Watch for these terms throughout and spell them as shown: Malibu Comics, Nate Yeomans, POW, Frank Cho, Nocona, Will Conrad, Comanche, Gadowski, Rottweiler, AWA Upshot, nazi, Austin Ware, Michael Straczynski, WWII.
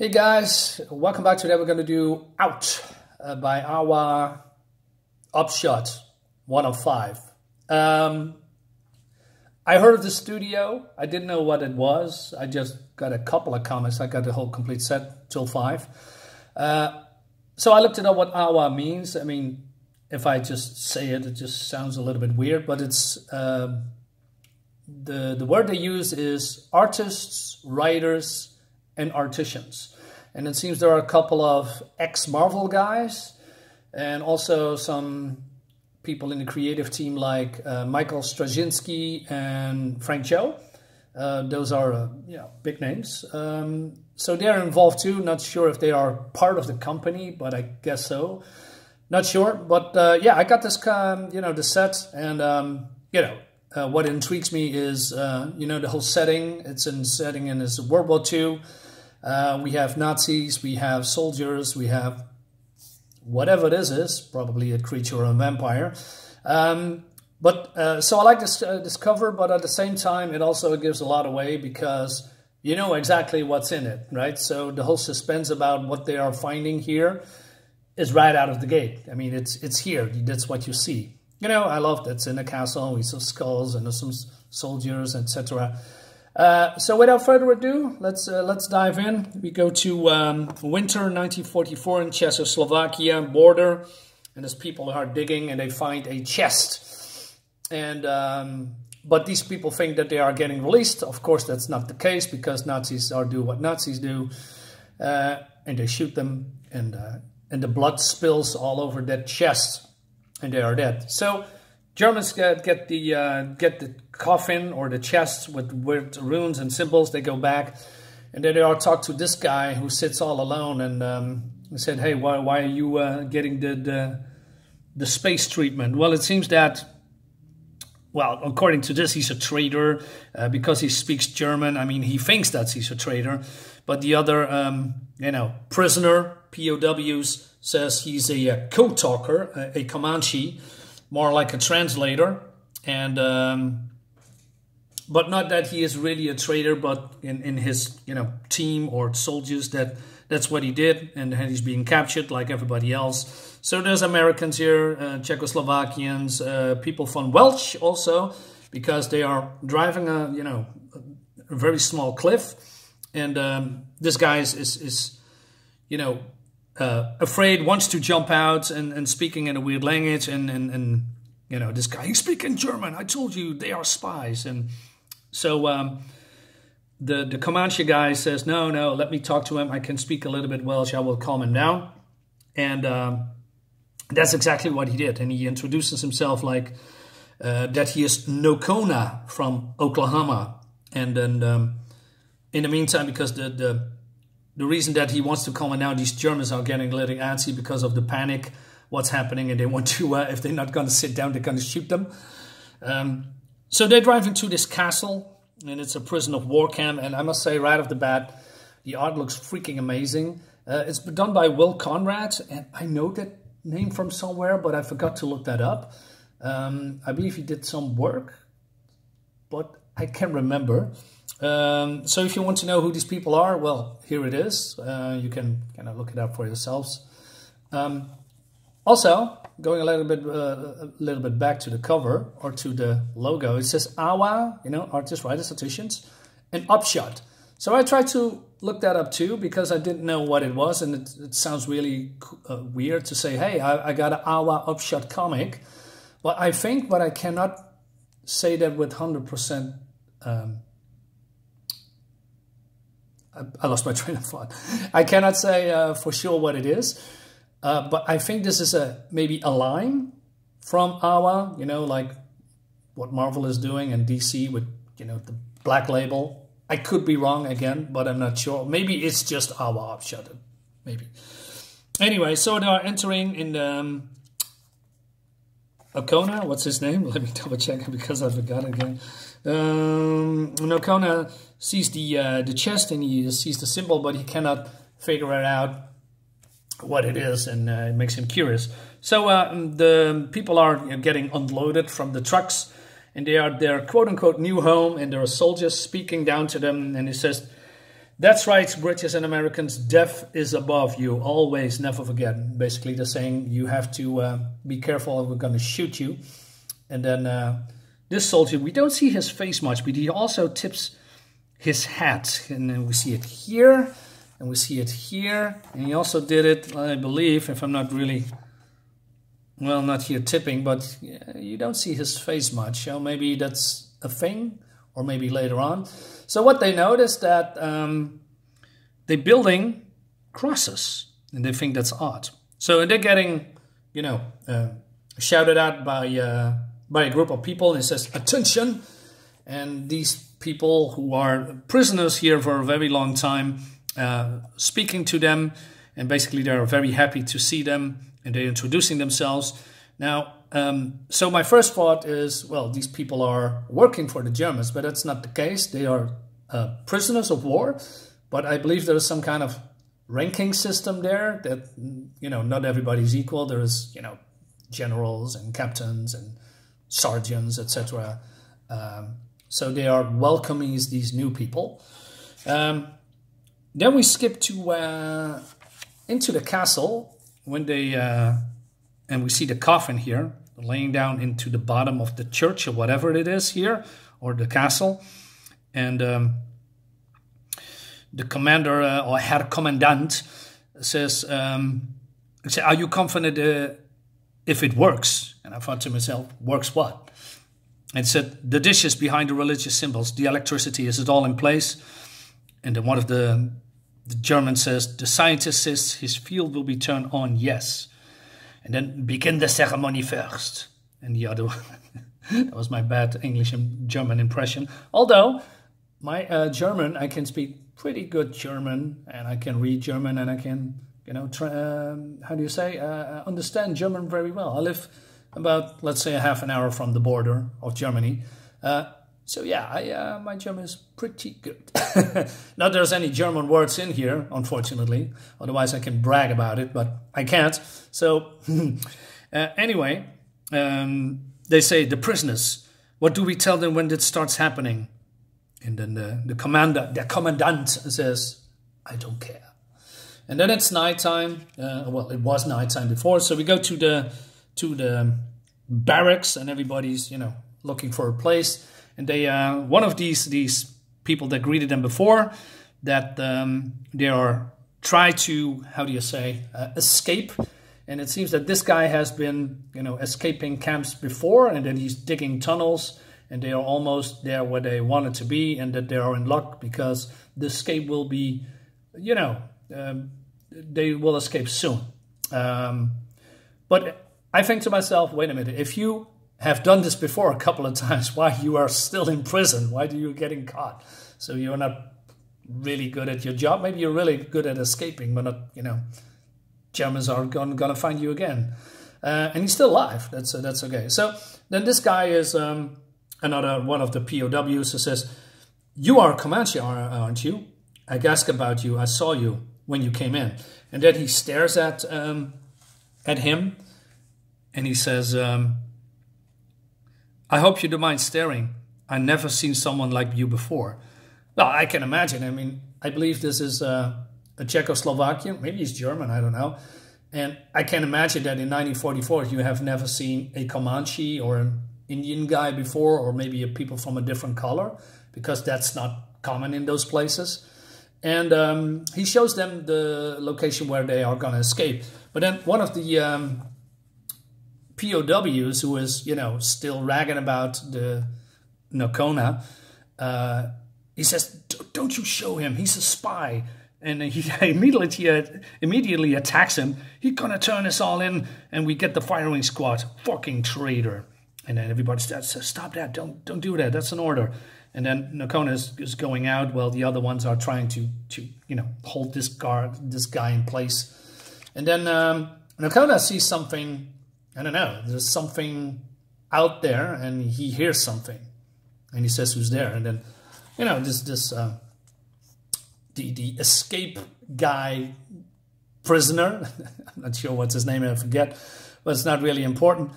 Hey guys, welcome back. Today we're going to do Out by AWA Upshot 105. I heard of the studio. I didn't know what it was. I just got a couple of comics. I got the whole complete set till 5. So I looked it up what AWA means. I mean, if I just say it, it just sounds a little bit weird, but it's the word they use is artists, writers, and artisans. And it seems there are a couple of ex-Marvel guys and also some people in the creative team like Michael Straczynski and Frank Cho. Those are big names. So they're involved too. Not sure if they are part of the company, but I guess so. Not sure, but yeah, I got this the set, and what intrigues me is the whole setting. It's in setting in this World War II. We have Nazis, we have soldiers, we have whatever this is, probably a creature or a vampire. So I like this cover, but at the same time, it also gives a lot away because you know exactly what's in it, right? So the whole suspense about what they are finding here is right out of the gate. I mean, it's here. That's what you see. You know, I love that it's in a castle with some skulls and some soldiers, etc. So without further ado, let's dive in. We go to winter 1944 in Czechoslovakia border, and there's people who are digging and they find a chest. And but these people think that they are getting released. Of course, that's not the case because Nazis do what Nazis do, and they shoot them, and the blood spills all over that chest. And they are dead. So Germans get the coffin or the chest with runes and symbols. They go back, and then they are talked to this guy who sits all alone, and said, "Hey, why are you getting the space treatment?" Well, it seems that, well, according to this, he's a traitor because he speaks German. I mean, he thinks that he's a traitor, but the other prisoner POWs. Says he's a code talker, a Comanche, more like a translator, and but not that he is really a traitor, but in his team or soldiers that's what he did, and he's being captured like everybody else. So there's Americans here, Czechoslovakians, people from Welsh also, because they are driving a very small cliff, and this guy is afraid, wants to jump out and speaking in a weird language, and this guy, he's speaking German. I told you they are spies. And so the Comanche guy says, no, let me talk to him. I can speak a little bit Welsh. I will calm him down. And that's exactly what he did. And he introduces himself like that he is Nocona from Oklahoma. And then in the meantime, because the reason that he wants to comment out, these Germans are getting a little antsy because of the panic, what's happening, and they want to, if they're not going to sit down, they're going to shoot them. So they drive into this castle, and it's a prison of war camp, and I must say right off the bat, the art looks freaking amazing. It's done by Will Conrad, and I know that name from somewhere, but I forgot to look that up. I believe he did some work, but I can't remember. So if you want to know who these people are, well, here it is. You can kind of look it up for yourselves. Also, going a little bit back to the cover or to the logo, it says AWA, artists, writers, artisans, and Upshot. So I tried to look that up too because I didn't know what it was, and it sounds really weird to say, hey, I got an AWA Upshot comic. Well, I think, but I cannot say that with 100%. I lost my train of thought. I cannot say for sure what it is, but I think this is maybe a line from AWA, like what Marvel is doing and DC with, the black label. I could be wrong again, but I'm not sure. Maybe it's just AWA Upshot, maybe. Anyway, so they are entering in Nocona, what's his name? Let me double check because I forgot again. Nocona sees the chest and he sees the symbol, but he cannot figure it out what it is, and it makes him curious. So the people are getting unloaded from the trucks, and they are their quote-unquote new home, and there are soldiers speaking down to them, and he says, That's right, British and Americans, death is above you, always, never forget. Basically, they're saying you have to be careful or we're going to shoot you. And then this soldier, we don't see his face much, but he also tips his hat. And then we see it here, and we see it here. And he also did it, I believe, if I'm not really, well, not here tipping, but you don't see his face much. So maybe that's a thing. Or maybe later on. So what they noticed that they're building crosses, and they think that's odd. So they're getting, you know, shouted at by a group of people. It says attention, and these people who are prisoners here for a very long time, speaking to them, and basically they're very happy to see them, and they're introducing themselves now. So my first thought is, well, these people are working for the Germans, but that's not the case. They are prisoners of war, but I believe there is some kind of ranking system there that, you know, not everybody's equal. There is, you know, generals and captains and sergeants, etc. So they are welcoming these new people. Then we skip to into the castle when they... and we see the coffin here, laying down into the bottom of the church or whatever it is here, or the castle. And the commander or Herr Kommandant says, are you confident if it works? And I thought to myself, works what? And said, the dishes behind the religious symbols, the electricity, is it all in place? And then one of the Germans says, the scientist says his field will be turned on, yes. And then begin the ceremony first. And the other one, that was my bad English and German impression. Although my German, I can speak pretty good German, and I can read German, and I can, you know, how do you say, understand German very well. I live about, let's say, a half an hour from the border of Germany. So yeah, my German is pretty good. Not there's any German words in here, unfortunately. Otherwise I can brag about it, but I can't. So anyway, they say, the prisoners, what do we tell them when it starts happening? And then the commandant says, I don't care. And then it's nighttime. Well, it was nighttime before. So we go to the barracks, and everybody's, you know, looking for a place. And they, one of these people that greeted them before, that they are try to, how do you say, escape. And it seems that this guy has been, you know, escaping camps before, and then he's digging tunnels, and they are almost there where they wanted to be, and that they are in luck because the escape will be, you know, they will escape soon. But I think to myself, wait a minute, if you have done this before a couple of times, why you are still in prison? Why do you getting caught? So you're not really good at your job. Maybe you're really good at escaping, but not, you know, Germans are gonna find you again. And he's still alive. That's okay. So then this guy is another one of the POWs who says, you are Comanche, aren't you? I asked about you. I saw you when you came in. And then he stares at him, and he says, I hope you don't mind staring. I've never seen someone like you before. Well, I can imagine. I mean, I believe this is a Czechoslovakian. Maybe he's German, I don't know. And I can imagine that in 1944, you have never seen a Comanche or an Indian guy before, or maybe a people from a different color, because that's not common in those places. And he shows them the location where they are going to escape. But then one of the... POWs, who is, you know, still ragging about the Nocona, he says, don't you show him, he's a spy. And he immediately attacks him. He's gonna turn us all in, and we get the firing squad. Fucking traitor. And then everybody says, stop that, don't do that, that's an order. And then Nocona is going out while the other ones are trying to you know, hold this guy in place. And then Nocona sees something, I don't know, there's something out there, and he hears something, and he says, who's there? And then, you know, the escape guy prisoner, I'm not sure what's his name, I forget, but it's not really important.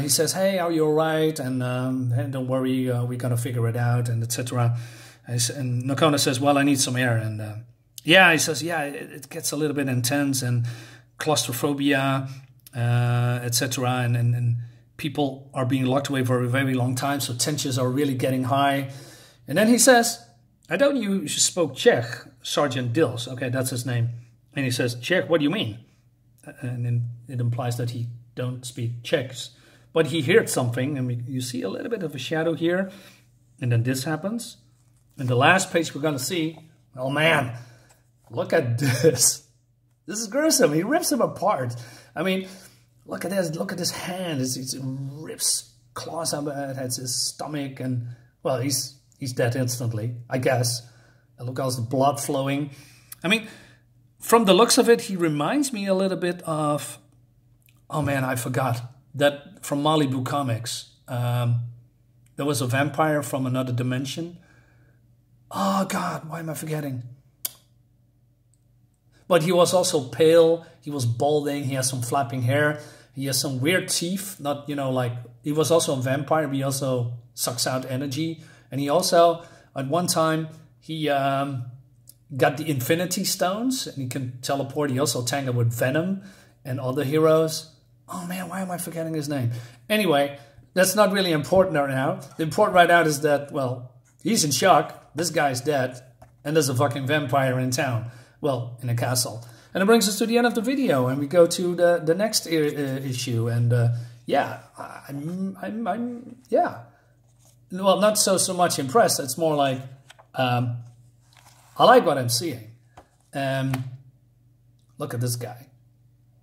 He says, hey, are you all right? And don't worry, we're gonna figure it out, and etc. And Nocona says, well, I need some air. And yeah, he says, yeah, it gets a little bit intense and claustrophobia, etc. And people are being locked away for a very long time, so tensions are really getting high. And then he says, I don't know, you spoke Czech, Sergeant Dills. Okay, that's his name. And he says, Czech, what do you mean? And then it implies that he don't speak Czechs. But he heard something, and you see a little bit of a shadow here. And then this happens. And the last page we're going to see, oh man, look at this. This is gruesome. He rips him apart. I mean, look at this. Look at his hand. It rips claws out of his stomach. And, well, he's dead instantly, I guess. And look how the blood flowing. I mean, from the looks of it, he reminds me a little bit of, oh man, I forgot, that from Malibu Comics. There was a vampire from another dimension. Oh God, why am I forgetting? But he was also pale. He was balding. He has some flapping hair. He has some weird teeth. Not, you know, like, he was also a vampire. But he also sucks out energy. And he also, at one time, he got the Infinity Stones. And he can teleport. He also tangled with Venom and other heroes. Oh man, why am I forgetting his name? Anyway, that's not really important right now. The important right now is that, well, he's in shock. This guy's dead. And there's a fucking vampire in town. Well, in a castle. And it brings us to the end of the video. And we go to the next issue. And yeah, I'm yeah. Well, not so much impressed. It's more like, I like what I'm seeing. Look at this guy.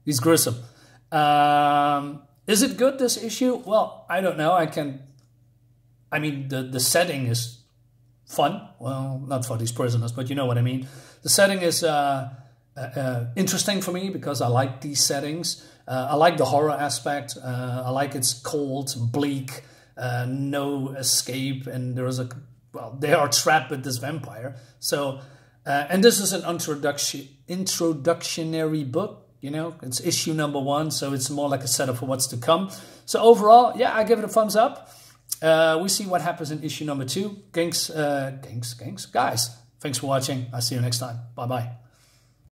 He's gruesome. Is it good, this issue? Well, I don't know. I mean, the setting is fun. Well, not for these prisoners, but you know what I mean. The setting is interesting for me because I like these settings. I like the horror aspect. I like it's cold, bleak, no escape, and there is a, well, they are trapped with this vampire. So, and this is an introductionary book. You know, it's issue number 1, so it's more like a setup for what's to come. So overall, yeah, I give it a thumbs up. We see what happens in issue number 2. Guys, thanks for watching. I'll see you next time. Bye-bye.